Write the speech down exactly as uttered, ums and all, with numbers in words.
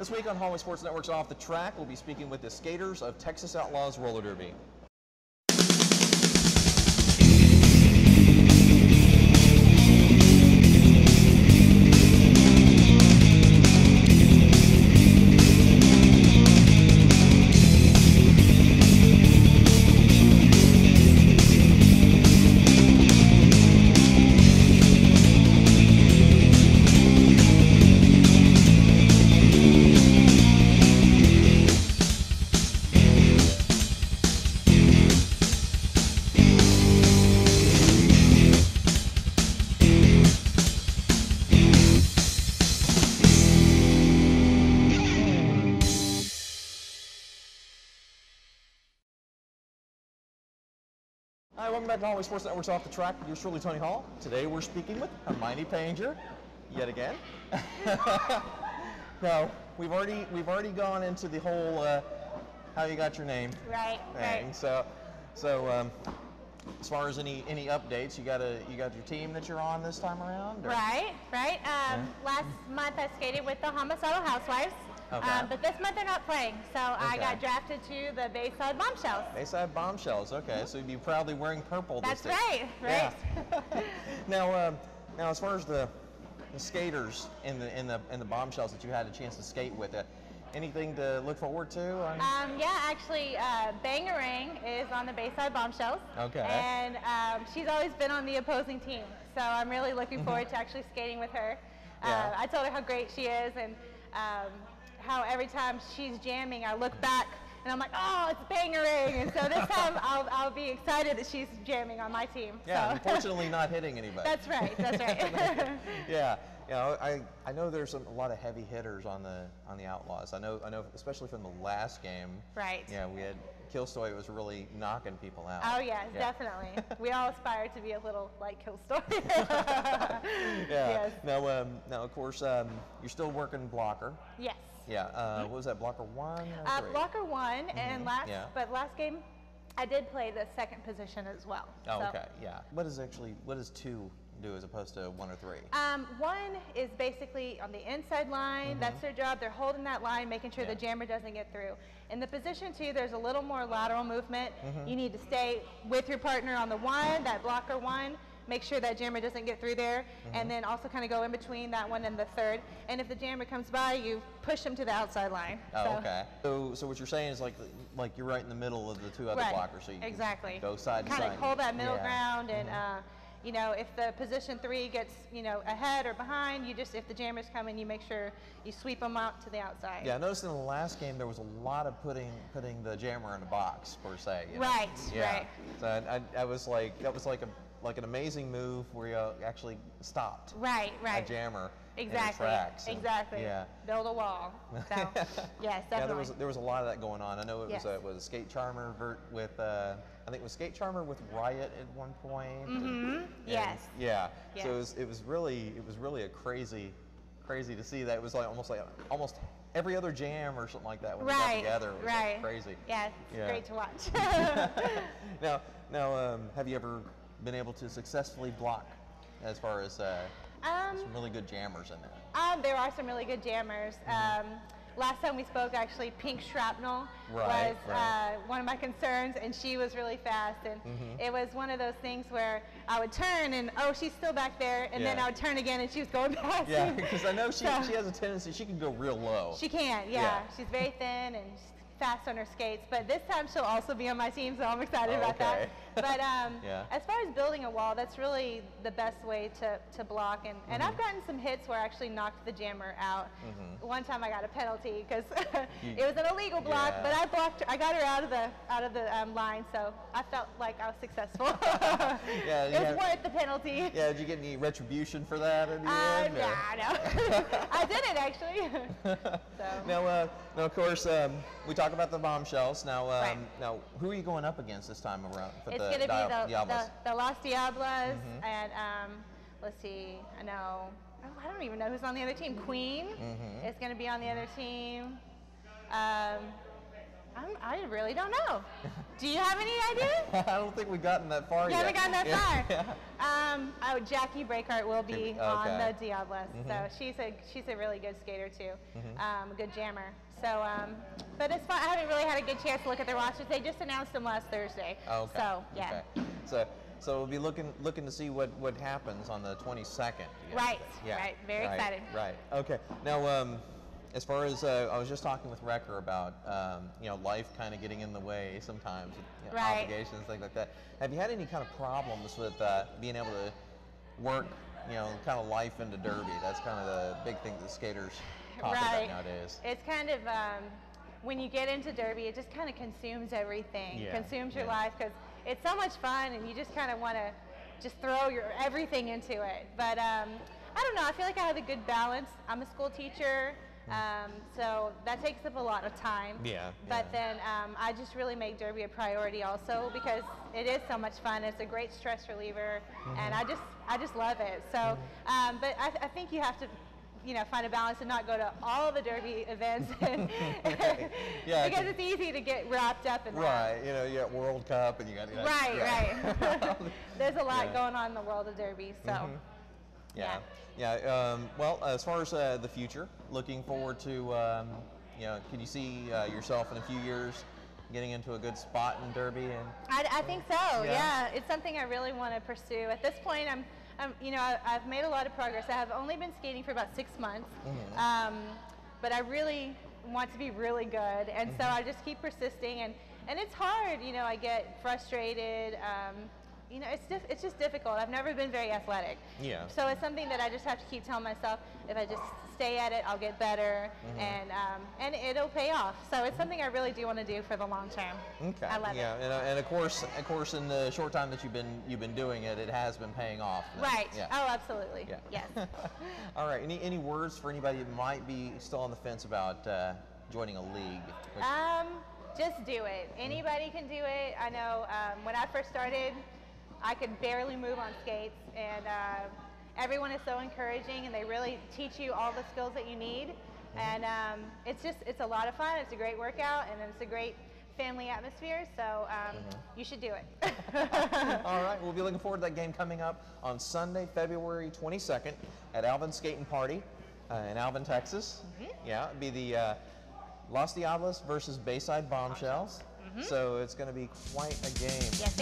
This week on Hallway Sports Network's Off the Track, we'll be speaking with the skaters of Texas Outlaws Roller Derby. Hi, welcome back to Hallway Sports Network's Off the Track. You're surely Tony Hall. Today we're speaking with Hermione Painger, yet again. Now, we've already we've already gone into the whole uh, how you got your name. Right. Thing. Right. So, so um, as far as any any updates, you got a you got your team that you're on this time around. Or? Right. Right. Um, yeah. Last month I skated with the Homicidal Housewives. Okay. Um, but this month they're not playing, so okay. I got drafted to the Bayside Bombshells. Bayside Bombshells, okay. Mm-hmm. So you'd be proudly wearing purple. That's this right, right. Yeah. Now, um, now as far as the, the skaters in the in the in the Bombshells that you had a chance to skate with, uh, anything to look forward to? Um, yeah, actually, uh, Bang-a-ring is on the Bayside Bombshells. Okay. And um, she's always been on the opposing team, so I'm really looking forward to actually skating with her. Yeah. Uh, I told her how great she is, and. Um, how every time she's jamming, I look back and I'm like, oh, it's Bang-a-ring. And so this time I'll, I'll be excited that she's jamming on my team. Yeah, so. Unfortunately not hitting anybody. That's right, that's right. Yeah, you know, I, I know there's some, a lot of heavy hitters on the on the Outlaws. I know, I know, especially from the last game. Right. Yeah, we had Kill Story was really knocking people out. Oh yeah, yeah. Definitely. We all aspire to be a little like Kill Story. Yeah. Yes. Now, um, now of course, um, you're still working blocker. Yes. Yeah, uh, what was that, blocker one? Uh, blocker one, mm-hmm. and last, yeah. but last game, I did play the second position as well. Oh, so. Okay, yeah. What is actually, what does two do as opposed to one or three? Um, one is basically on the inside line, mm-hmm. that's their job, they're holding that line, making sure yeah. the jammer doesn't get through. In the position two, there's a little more lateral movement. Mm-hmm. You need to stay with your partner on the one, that blocker one. Make sure that jammer doesn't get through there, mm-hmm. and then also kind of go in between that one and the third. And if the jammer comes by, you push them to the outside line. Oh, so. Okay. So, so what you're saying is like, like you're right in the middle of the two other right. blockers, so you exactly can go side to side. Kind of hold that middle yeah. ground, and mm-hmm. uh, you know, if the position three gets you know ahead or behind, you just if the jammer's coming, you make sure you sweep them out to the outside. Yeah, I noticed in the last game there was a lot of putting putting the jammer in a box per se. You know? Right. Yeah. Right. So I, I was like, that was like a. like an amazing move where you actually stopped right, right. a jammer exactly, in the tracks. And, exactly, yeah. build a wall. So, yes, definitely. Yeah, there was, there was a lot of that going on. I know it yes. was, a, was a Skate Charmer with, uh, I think it was Skate Charmer with Riot at one point. Mm-hmm. and, and yes. Yeah, yes. So it was, it was really, it was really a crazy, crazy to see that. It was like almost like, almost every other jam or something like that when right, we got together. It was right, like crazy. Yeah, it's yeah. great to watch. Now, now um, have you ever been able to successfully block as far as uh, um, some really good jammers in there? Um, there are some really good jammers. Mm-hmm. um, last time we spoke, actually, Pink Shrapnel right, was right. Uh, one of my concerns, and she was really fast. And mm-hmm. it was one of those things where I would turn, and oh, she's still back there, and yeah. then I would turn again, and she was going past me. Yeah, because I know she, so, she has a tendency, she can go real low. She can, yeah. yeah. She's very thin, and she's fast on her skates, but this time she'll also be on my team, so I'm excited oh, about okay. that. But um, yeah. as far as building a wall, that's really the best way to, to block. And, and mm-hmm. I've gotten some hits where I actually knocked the jammer out. Mm-hmm. One time I got a penalty because it was an illegal block, yeah. but I blocked. I got her out of the out of the um, line, so I felt like I was successful. yeah, it was have, worth the penalty. Yeah, did you get any retribution for that in the uh, end? Nah, no, I didn't actually. So. Now, uh, now, of course, um, we talked about the Bombshells. Now, um, right. now, who are you going up against this time around? For it's going to be the, the, the Los Diablas, mm-hmm. and um, let's see, I know, oh, I don't even know who's on the other team. Queen mm-hmm. is going to be on the other team. Um, I'm, I really don't know. Do you have any idea? I don't think we've gotten that far you yet. You haven't gotten that yeah. far. Yeah. Um, oh, Jackie Brakhart will be okay. on the Diablas, mm-hmm. so she's a she's a really good skater too, mm-hmm. um, good jammer. So, um, but it's fun. I haven't really had a good chance to look at their rosters. They just announced them last Thursday. Oh, okay. So yeah. Okay. So. So we'll be looking looking to see what, what happens on the twenty-second. Right, yeah. right, very right. excited. Right, okay. Now, um, as far as, uh, I was just talking with Wrecker about, um, you know, life kind of getting in the way sometimes, you know, right. obligations, things like that. Have you had any kind of problems with uh, being able to work, you know, kind of life into derby? That's kind of the big thing that skaters talk right. about nowadays. It's kind of, um, when you get into derby, it just kind of consumes everything, yeah. consumes your yeah. life, because it's so much fun, and you just kind of want to just throw your everything into it. But um, I don't know. I feel like I have a good balance. I'm a school teacher, um, so that takes up a lot of time. Yeah. But yeah. then um, I just really make derby a priority also, because it is so much fun. It's a great stress reliever, mm-hmm. and I just I just love it. So, mm-hmm. um, but I, I think you have to. You know, find a balance and not go to all the derby events. right. Yeah, because it's easy to get wrapped up in right. that. You know, you got World Cup and you got. You know, right, yeah. right. There's a lot yeah. going on in the world of derby, so. Mm-hmm. Yeah, yeah. yeah um, well, uh, as far as uh, the future, looking forward to, um, you know, can you see uh, yourself in a few years getting into a good spot in derby? And I, I think so. Yeah. yeah, it's something I really want to pursue. At this point, I'm. Um, you know, I, I've made a lot of progress. I have only been skating for about six months, mm-hmm. um, but I really want to be really good, and mm-hmm. so I just keep persisting. And, and it's hard, you know. I get frustrated. Um, you know, it's just it's just difficult. I've never been very athletic. Yeah. So it's something that I just have to keep telling myself. If I just stay at it, I'll get better, mm-hmm. and um, and it'll pay off. So it's something I really do want to do for the long term. Okay. I love yeah. it. Yeah, and, uh, and of course, of course, in the short time that you've been you've been doing it, it has been paying off. Then. Right. Yeah. Oh, absolutely. Yeah. Yes. All right. Any any words for anybody that might be still on the fence about uh, joining a league? Which... Um, just do it. Anybody can do it. I know. Um, when I first started, I could barely move on skates, and uh, everyone is so encouraging, and they really teach you all the skills that you need. And um, it's just, it's a lot of fun. It's a great workout, and it's a great family atmosphere, so um, mm-hmm. you should do it. All right, we'll be looking forward to that game coming up on Sunday, February twenty-second at Alvin Skating Party uh, in Alvin, Texas. Mm-hmm. Yeah, it'll be the uh, Los Diablas versus Bayside Bombshells. Mm-hmm. So it's going to be quite a game. Yes.